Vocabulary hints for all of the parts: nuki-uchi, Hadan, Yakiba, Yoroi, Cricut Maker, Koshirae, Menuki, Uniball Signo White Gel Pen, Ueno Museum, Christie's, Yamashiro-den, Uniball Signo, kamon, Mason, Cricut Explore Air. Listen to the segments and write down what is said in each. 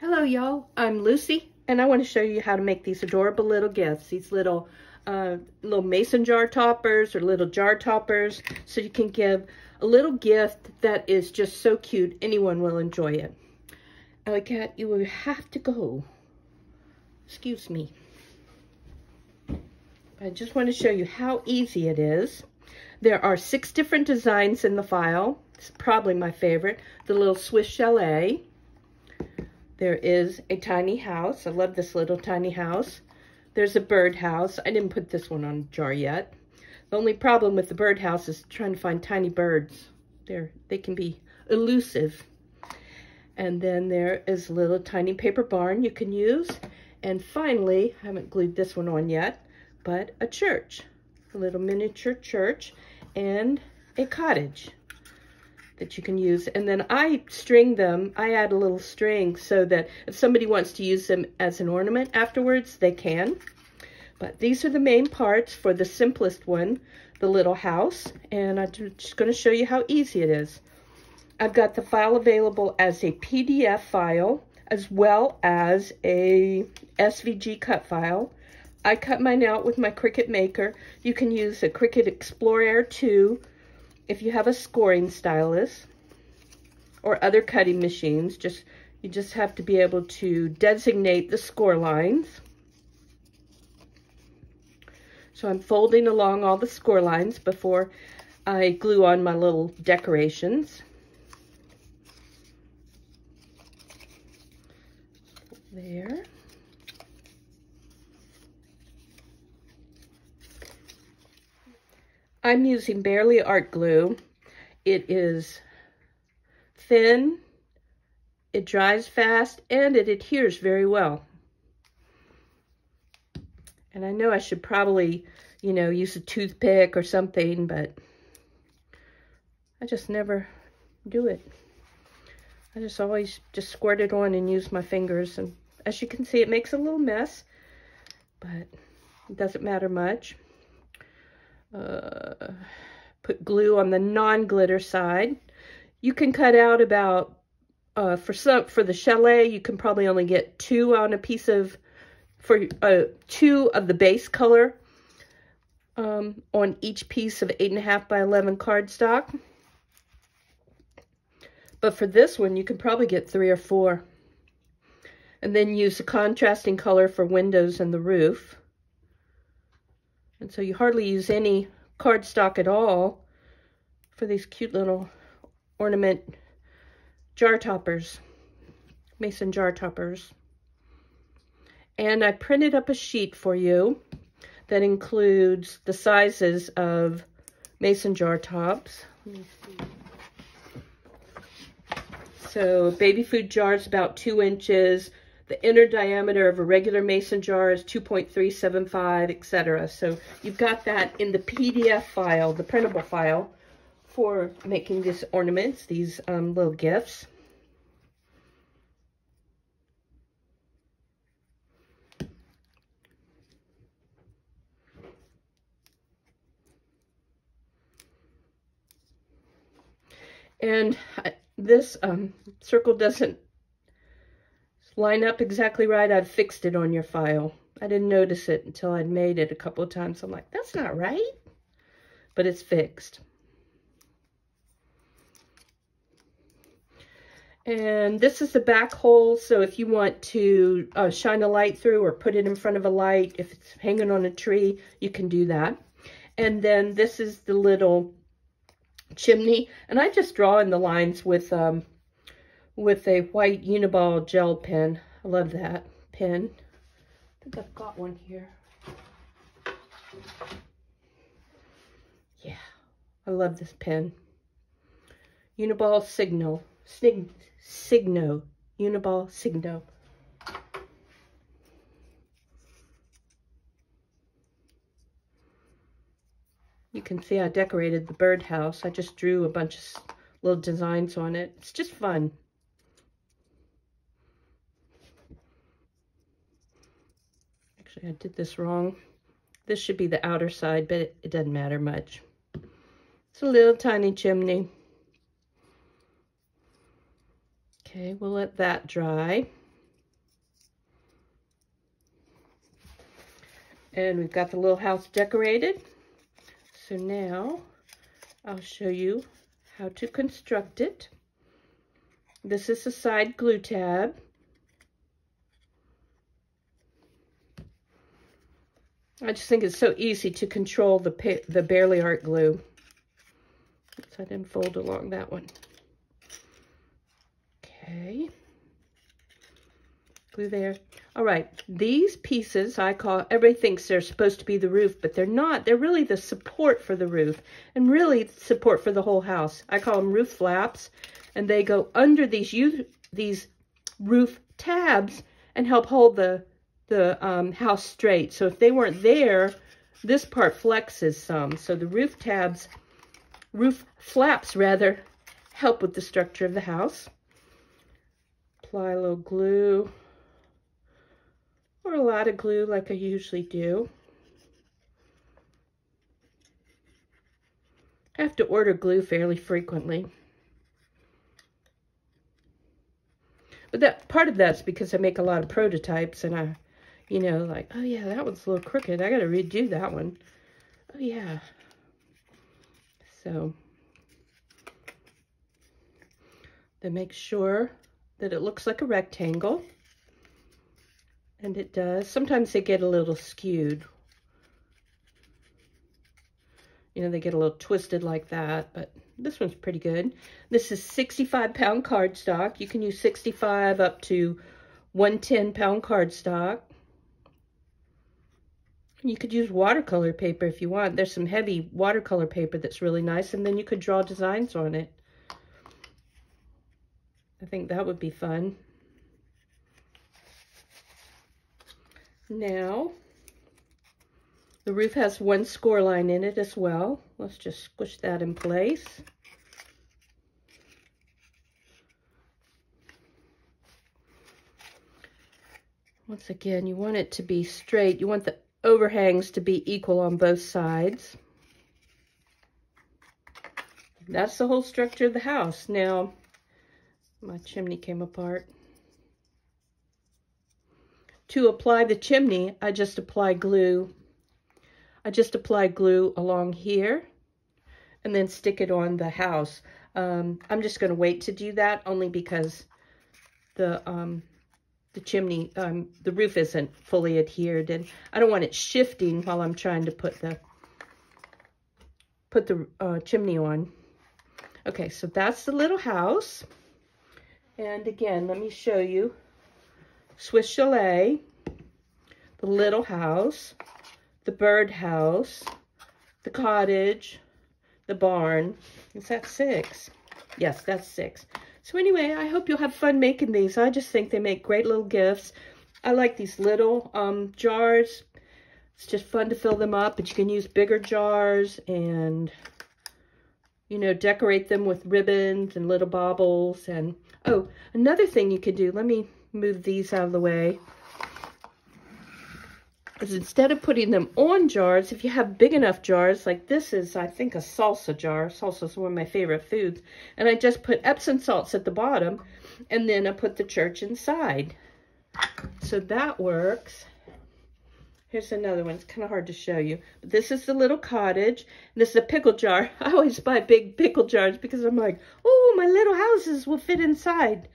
Hello y'all, I'm Lucy and I want to show you how to make these adorable little gifts, these little mason jar toppers or little jar toppers, so you can give a little gift that is just so cute anyone will enjoy it. Cat, you will have to go. Excuse me. I just want to show you how easy it is. There are 6 different designs in the file. It's probably my favorite, the little Swiss chalet. There is a tiny house. I love this little tiny house. There's a birdhouse. I didn't put this one on a jar yet. The only problem with the birdhouse is trying to find tiny birds. They can be elusive. And then there is a little tiny paper barn you can use. And finally, I haven't glued this one on yet, but a church, a little miniature church, and a cottage that you can use. And then I string them, I add a little string so that if somebody wants to use them as an ornament afterwards, they can. But these are the main parts. For the simplest one, the little house, and I'm just going to show you how easy it is. I've got the file available as a PDF file as well as a SVG cut file. I cut mine out with my Cricut Maker. You can use a Cricut Explore Air 2 if you have a scoring stylus or other cutting machines. You just have to be able to designate the score lines. So I'm folding along all the score lines before I glue on my little decorations. There. I'm using Barely Art glue. It is thin, it dries fast, and it adheres very well. And I know I should probably, you know, use a toothpick or something, but I just never do it. I just always just squirt it on and use my fingers. And as you can see, it makes a little mess, but it doesn't matter much. Put glue on the non-glitter side. You can cut out about, for the chalet, you can probably only get 2 on a piece of, for 2 of the base color on each piece of 8.5 by 11 cardstock. But for this one, you can probably get 3 or 4. And then use a contrasting color for windows and the roof. And so you hardly use any cardstock at all for these cute little ornament jar toppers, mason jar toppers. And I printed up a sheet for you that includes the sizes of mason jar tops. Let me see. So baby food jar is about 2 inches. The inner diameter of a regular mason jar is 2.375, etc. So you've got that in the PDF file, the printable file, for making these ornaments, these little gifts. And this circle doesn't line up exactly right. I've fixed it on your file. I didn't notice it until I'd made it a couple of times. I'm like, that's not right, but it's fixed. And this is the back hole, so if you want to shine a light through or put it in front of a light, if it's hanging on a tree, you can do that. And then this is the little chimney, and I just draw in the lines with a white Uniball gel pen. I love that pen. I think I've got one here. Yeah, I love this pen. Uniball Signo. Signo. Uniball Signo. You can see I decorated the birdhouse. I just drew a bunch of little designs on it. It's just fun. I did this wrong. This should be the outer side, but it doesn't matter much. It's a little tiny chimney. Okay, we'll let that dry. And we've got the little house decorated. So now I'll show you how to construct it. This is a side glue tab. I just think it's so easy to control the Barely Art glue. So I didn't fold along that one. Okay. Glue there. All right. These pieces, I call, everybody thinks they're supposed to be the roof, but they're not. They're really the support for the roof and really support for the whole house. I call them roof flaps, and they go under these roof tabs and help hold the house straight. So if they weren't there, this part flexes some. So the roof tabs, roof flaps rather, help with the structure of the house. Apply a little glue or a lot of glue like I usually do. I have to order glue fairly frequently. But that part of that's because I make a lot of prototypes and I, you know, like, oh yeah, that one's a little crooked. I got to redo that one. Oh yeah. So then make sure that it looks like a rectangle. And it does. Sometimes they get a little skewed. You know, they get a little twisted like that, but this one's pretty good. This is 65-pound cardstock. You can use 65 up to 110-pound cardstock. You could use watercolor paper if you want. There's some heavy watercolor paper that's really nice, and then you could draw designs on it. I think that would be fun. Now, the roof has one score line in it as well. Let's just squish that in place. Once again, you want it to be straight. You want the overhangs to be equal on both sides. That's the whole structure of the house. Now, my chimney came apart. To apply the chimney, I just apply glue. I just apply glue along here and then stick it on the house. I'm just going to wait to do that only because the chimney, the roof isn't fully adhered, and I don't want it shifting while I'm trying to put the chimney on. Okay, so that's the little house. And again, let me show you Swiss Chalet, the little house, the birdhouse, the cottage, the barn. Is that 6? Yes, that's 6. So anyway, I hope you'll have fun making these. I just think they make great little gifts. I like these little jars. It's just fun to fill them up, but you can use bigger jars and, you know, decorate them with ribbons and little baubles. And oh, another thing you could do, let me move these out of the way, is instead of putting them on jars, if you have big enough jars, like this is, I think, a salsa jar. Salsa is one of my favorite foods. And I just put Epsom salts at the bottom, and then I put the church inside. So that works. Here's another one. It's kind of hard to show you. This is the little cottage. And this is a pickle jar. I always buy big pickle jars because I'm like, oh, my little houses will fit inside.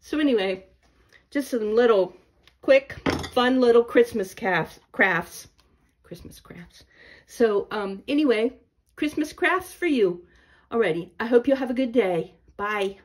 So anyway, just some little quick, fun little Christmas crafts. Christmas crafts. So anyway, Christmas crafts for you. Alrighty. I hope you'll have a good day. Bye.